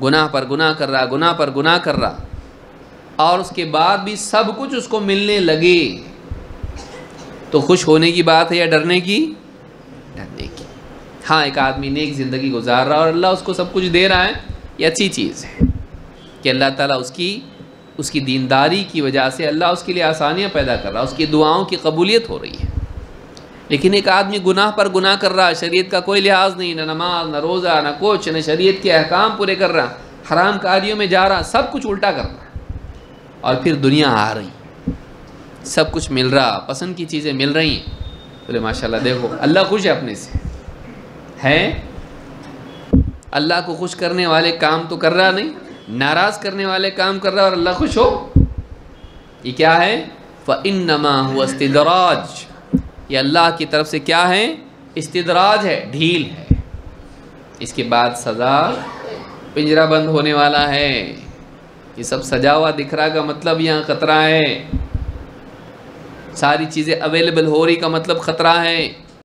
गुनाह पर गुनाह कर रहा, गुनाह पर गुनाह कर रहा, और उसके बाद भी सब कुछ उसको मिलने लगे, तो खुश होने की बात है या डरने की? डरने की। हाँ, एक आदमी नेक ज़िंदगी गुजार रहा और अल्लाह उसको सब कुछ दे रहा है, ये अच्छी चीज़ है कि अल्लाह ताला उसकी दीनदारी की वजह से अल्लाह उसके लिए आसानियाँ पैदा कर रहा है, उसकी दुआओं की कबूलियत हो रही है। लेकिन एक आदमी गुनाह पर गुनाह कर रहा है, शरीयत का कोई लिहाज नहीं, ना नमाज ना रोज़ा ना कुछ, ना शरीयत के अहकाम पूरे कर रहा, हराम कारियों में जा रहा, सब कुछ उल्टा कर रहा, और फिर दुनिया आ रही, सब कुछ मिल रहा, पसंद की चीज़ें मिल रही हैं, बोले माशाल्लाह देखो अल्लाह खुश है अपने से। है, अल्लाह को खुश करने वाले काम तो कर रहा नहीं, नाराज़ करने वाले काम कर रहा और अल्लाह खुश हो, ये क्या है? फ़इन्नमा हुवा इस्तिदराज, ये अल्लाह की तरफ से क्या है? इस्तिदराज है, ढील है। इसके बाद सज़ा, पिंजरा बंद होने वाला है। ये सब सजा हुआ दिख रहा का मतलब यहाँ ख़तरा है, सारी चीज़ें अवेलेबल हो रही का मतलब ख़तरा है।